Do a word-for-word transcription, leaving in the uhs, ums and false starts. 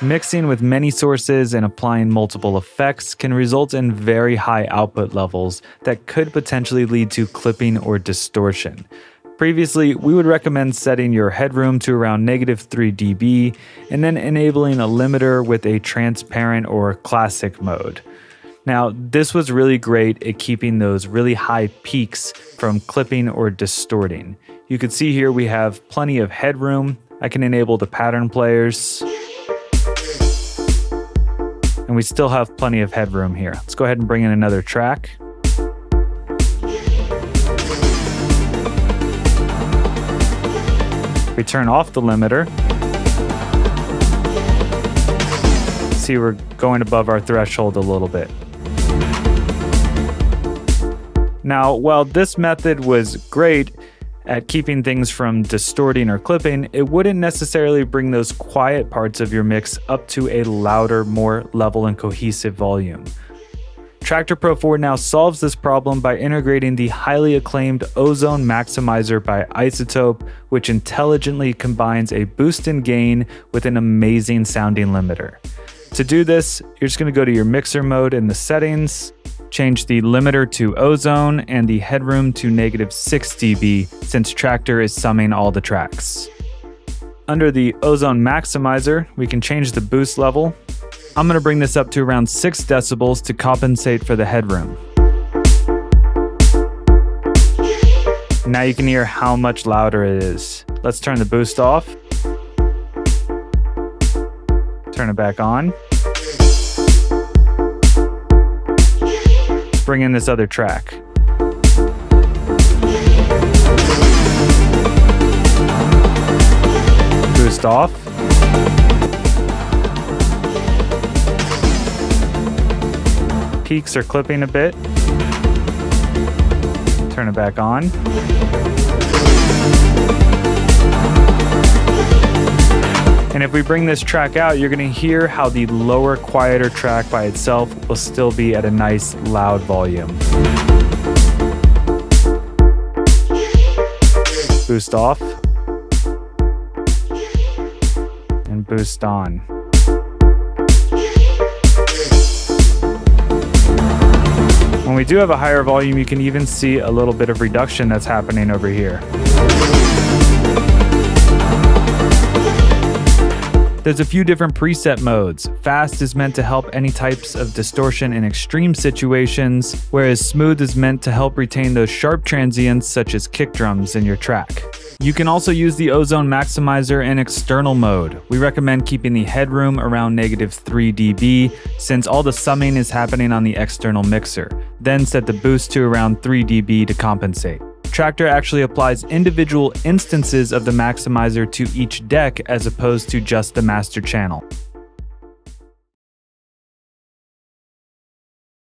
Mixing with many sources and applying multiple effects can result in very high output levels that could potentially lead to clipping or distortion. Previously, we would recommend setting your headroom to around negative three D B and then enabling a limiter with a transparent or classic mode. Now, this was really great at keeping those really high peaks from clipping or distorting. You can see here we have plenty of headroom. I can enable the pattern players. And we still have plenty of headroom here. Let's go ahead and bring in another track. We turn off the limiter. See, we're going above our threshold a little bit. Now, while this method was great at keeping things from distorting or clipping, it wouldn't necessarily bring those quiet parts of your mix up to a louder, more level and cohesive volume. Traktor Pro four now solves this problem by integrating the highly acclaimed Ozone Maximizer by iZotope, which intelligently combines a boost in gain with an amazing sounding limiter. To do this, you're just going to go to your mixer mode in the settings, change the limiter to Ozone and the headroom to negative six D B since Traktor is summing all the tracks. Under the Ozone Maximizer, we can change the boost level. I'm going to bring this up to around six decibels to compensate for the headroom. Now you can hear how much louder it is. Let's turn the boost off. Turn it back on. Bring in this other track. Boost off. Peaks are clipping a bit. Turn it back on. And if we bring this track out, you're going to hear how the lower, quieter track by itself will still be at a nice, loud volume. Boost off. And boost on. When we do have a higher volume, you can even see a little bit of reduction that's happening over here. There's a few different preset modes. Fast is meant to help any types of distortion in extreme situations, whereas smooth is meant to help retain those sharp transients such as kick drums in your track. You can also use the Ozone Maximizer in external mode. We recommend keeping the headroom around negative three D B since all the summing is happening on the external mixer. Then set the boost to around three D B to compensate. Traktor actually applies individual instances of the Maximizer to each deck as opposed to just the master channel.